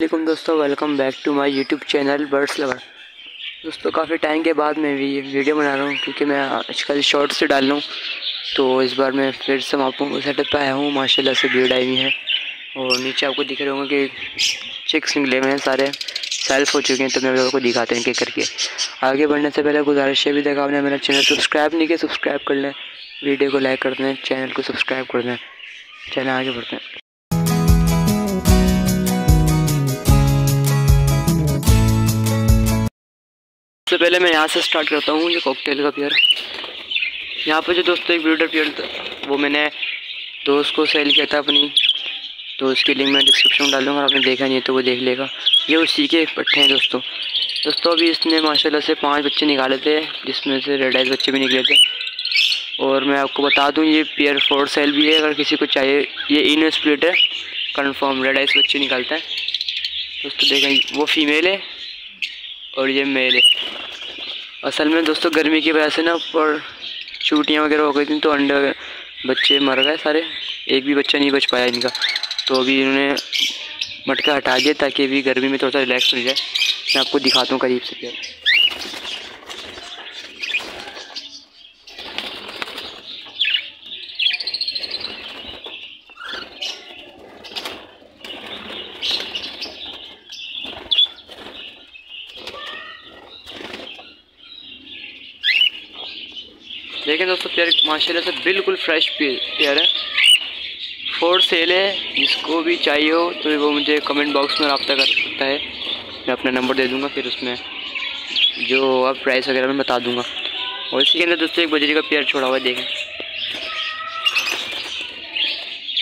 वालेकुम दोस्तों, welcome back to my YouTube channel birds lover. दोस्तों काफ़ी टाइम के बाद मैं ये वीडियो बना रहा हूँ क्योंकि मैं आजकल शॉर्ट्स से डाल रहा हूँ, तो इस बार मैं फिर से मामो सेटअप पे आया हूँ। माशाल्लाह से भीड़ आई हुई है और नीचे आपको दिख रहे होंगे कि चिक्स निकले हुए हैं, सारे सेल्फ हो चुके हैं। तो मैं लोगों को दिखाते हैं कि करके आगे बढ़ने से पहले गुजारिश है भी देखा आपने मेरा चैनल सब्सक्राइब नहीं किया, सब्सक्राइब कर लें, वीडियो को लाइक कर दें, चैनल को सब्सक्राइब कर दें। चलें आगे बढ़ते हैं। सबसे पहले मैं यहाँ से स्टार्ट करता हूँ, ये कॉकटेल का पेयर। यहाँ पर जो दोस्तों एक ब्रूडर पेयर था वो मैंने दोस्त को सेल किया था अपनी, तो उसकी लिंक मैं डिस्क्रिप्शन में डालूँगा, आपने देखा नहीं तो वो देख लेगा। ये उसी के पट्टे हैं दोस्तों। दोस्तों अभी इसने माशाल्लाह से 5 बच्चे निकाले थे, जिसमें से रेड आइज बच्चे भी निकले थे। और मैं आपको बता दूँ ये पेयर फॉर सेल भी है, अगर किसी को चाहिए। ये इन स्प्लिट है, कन्फर्म रेड आइज बच्चे निकालते हैं दोस्तों। देखें वो फीमेल है और ये मेल है। असल में दोस्तों गर्मी की वजह से ना ऊपर चूटियाँ वगैरह हो गई थी, तो अंडे बच्चे मर गए सारे, एक भी बच्चा नहीं बच पाया इनका। तो अभी इन्होंने मटका हटा दिया ताकि अभी गर्मी में थोड़ा सा रिलैक्स मिल जाए। मैं आपको दिखाता हूँ करीब से क्या। देखें दोस्तों पेयर माशाल्लाह से बिल्कुल फ्रेश पेयर है, फॉर सेल है। जिसको भी चाहिए हो तो वो मुझे कमेंट बॉक्स में रब्ता कर सकता है, मैं अपना नंबर दे दूंगा, फिर उसमें जो आप प्राइस वगैरह मैं बता दूंगा। और इसी के अंदर दोस्तों एक बजरी का पेयर छोड़ा हुआ है, देखें।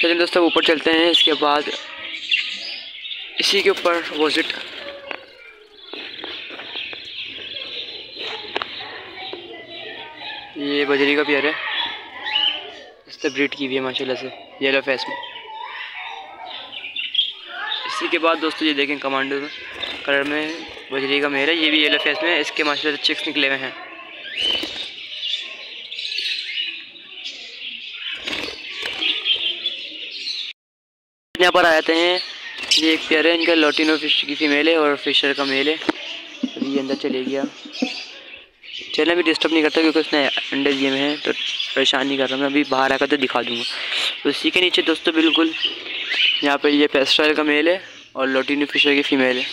चलिए दोस्तों ऊपर चलते हैं। इसके बाद इसी के ऊपर वोजिट ये बजरी का पेयर है, इससे ब्रीड की हुई है माशाल्लाह से येलो फेस में। इसी के बाद दोस्तों ये देखें कमांडो कलर में बजरी का मेल है, ये भी येलो फेस में है। इसके माशाल्लाह से चिक्स निकले हुए हैं। यहाँ पर आते हैं, ये एक पेयर है, इनका लुटिनो फिश की फीमेल है और फिशर का मेल है। तो ये अंदर चले गया, चैनल भी डिस्टर्ब नहीं करता क्योंकि उसने अंडे दिए में हैं, तो परेशान नहीं कर रहा। मैं अभी बाहर आकर तो दिखा दूंगा। तो उसी के नीचे दोस्तों बिल्कुल यहाँ पर ये पेस्ट्राइल का मेल है और लुटिनो फिशर की फीमेल है।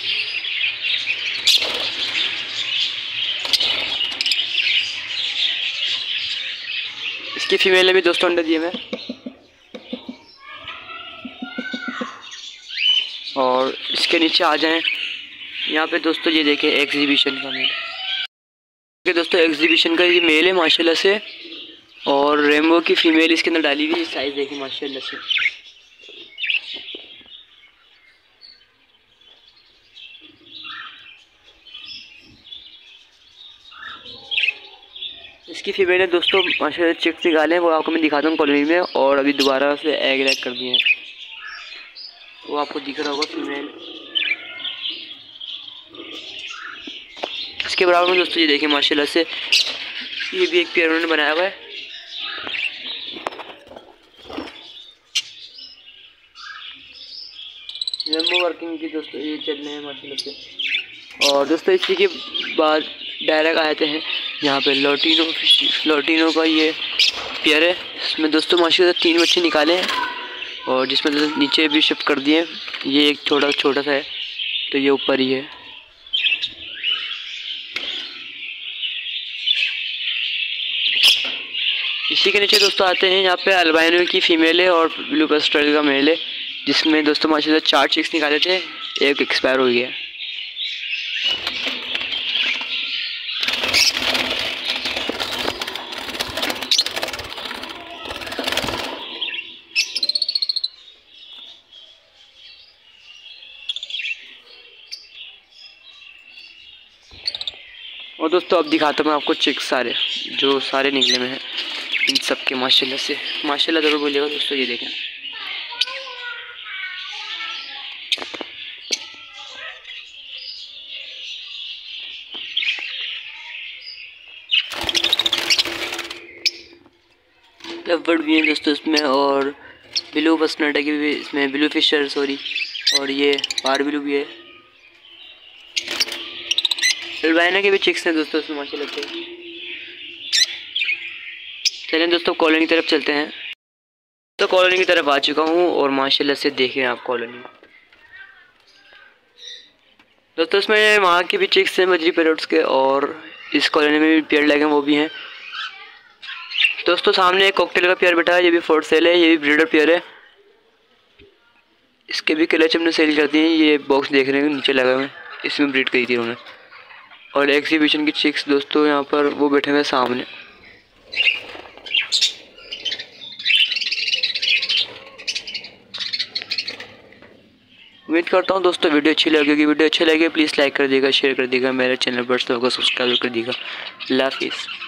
इसकी फीमेल ने भी दोस्तों अंडे दिए में। और इसके नीचे आ जाएं, यहाँ पे दोस्तों ये देखें एग्जीबिशन का मेल। दोस्तों एग्जीबिशन का ये मेल है माशाल्लाह से और रेनबो की फीमेल इसके अंदर डाली हुई है। साइज देखिए माशाल्लाह से। इसकी फीमेल है दोस्तों माशाल्लाह चिक्स निकाले हैं, वो आपको मैं दिखाता हूँ कॉलोनी में। और अभी दोबारा से एग लैक कर दिए हैं, वो आपको दिख रहा होगा फीमेल। इसके बराबर में दोस्तों ये देखें माशाल्लाह से ये भी एक पेयर उन्होंने बनाया हुआ है। रेनबो वर्किंग की दोस्तों ये चल रहे हैं माशाल्लाह से। और दोस्तों इसी के बाद डायरेक्ट आते हैं यहाँ पे लुटिनो का ये पेयर है। इसमें दोस्तों माशाल्लाह से 3 बच्चे निकाले हैं और जिसमें दोस्तों नीचे भी शिफ्ट कर दिए। ये एक छोटा सा है, तो ये ऊपर ही है। इसी के नीचे दोस्तों आते हैं, यहाँ पे अल्बाइनो की फीमेल है और ब्लू पेस्टल का मेल है, जिसमें दोस्तों माशाल्लाह 4 चिक्स निकाले थे, एक एक्सपायर हो गया। और दोस्तों अब दिखाता हूँ मैं आपको चिक्स सारे जो सारे निकले में हैं, इन सब के माशाल्लाह से। माशाल्लाह ज़रूर बोलिएगा दोस्तों। ये देखें लवबर्ड भी हैं दोस्तों इसमें, और ब्लू बसनाटा की भी इसमें, ब्लू फिशर सॉरी, और ये पारविलू भी है। अल्बाइना के भी चिक्स हैं दोस्तों इसमें माशाल्लाह लगते हैं। चलें दोस्तों कॉलोनी की तरफ चलते हैं। तो कॉलोनी की तरफ आ चुका हूँ और माशाल्लाह से देख रहे हैं आप कॉलोनी दोस्तों, इसमें वहाँ के भी चिक्स हैं मजरी पैरट्स के, और इस कॉलोनी में भी पेड़ लगे हैं वो भी हैं दोस्तों। सामने एक कॉकटेल का पेयर बैठा है, ये भी फॉर सेल है, ये भी ब्रीडर पेयर है, इसके भी क्लच हमने सेल कर दिए हैं। ये बॉक्स देख रहे हैं नीचे लगा हुआ है, इसमें ब्रीड करी थी उन्होंने। और एग्जीबिशन की चिक्स दोस्तों यहाँ पर वो बैठे हुए हैं सामने। उम्मीद करता हूँ दोस्तों वीडियो अच्छी लगेगी। वीडियो अच्छी लगे प्लीज़ लाइक कर दीजिएगा, शेयर कर दीजिएगा, मेरे चैनल पर सब्सक्राइब कर दीजिएगा। अल्लाह हाफिज़।